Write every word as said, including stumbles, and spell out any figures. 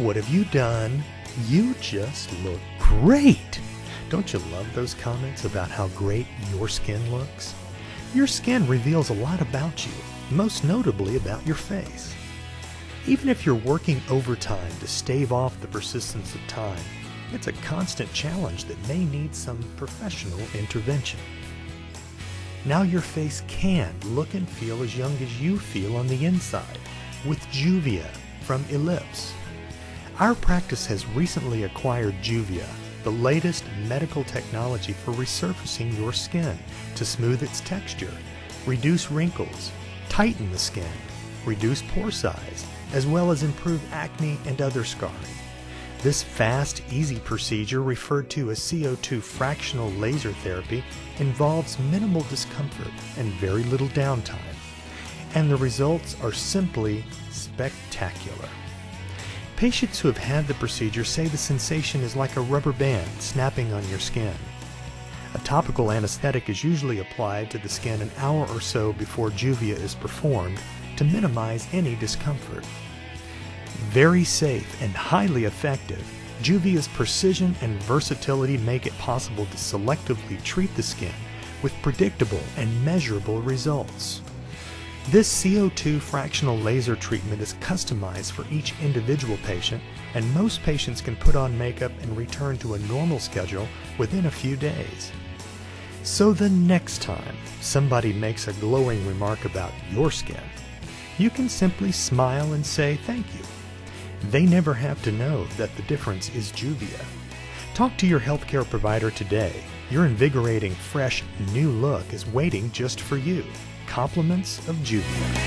What have you done? You just look great! Don't you love those comments about how great your skin looks? Your skin reveals a lot about you, most notably about your face. Even if you're working overtime to stave off the persistence of time, it's a constant challenge that may need some professional intervention. Now your face can look and feel as young as you feel on the inside with Juvéa from Ellipse. Our practice has recently acquired Juvéa, the latest medical technology for resurfacing your skin to smooth its texture, reduce wrinkles, tighten the skin, reduce pore size, as well as improve acne and other scarring. This fast, easy procedure, referred to as C O two fractional laser therapy, involves minimal discomfort and very little downtime, and the results are simply spectacular. Patients who have had the procedure say the sensation is like a rubber band snapping on your skin. A topical anesthetic is usually applied to the skin an hour or so before Juvéa is performed to minimize any discomfort. Very safe and highly effective, Juvéa's precision and versatility make it possible to selectively treat the skin with predictable and measurable results. This C O two fractional laser treatment is customized for each individual patient, and most patients can put on makeup and return to a normal schedule within a few days. So the next time somebody makes a glowing remark about your skin, you can simply smile and say thank you. They never have to know that the difference is Juvéa. Talk to your healthcare provider today. Your invigorating, fresh, new look is waiting just for you. Compliments of Juvéa.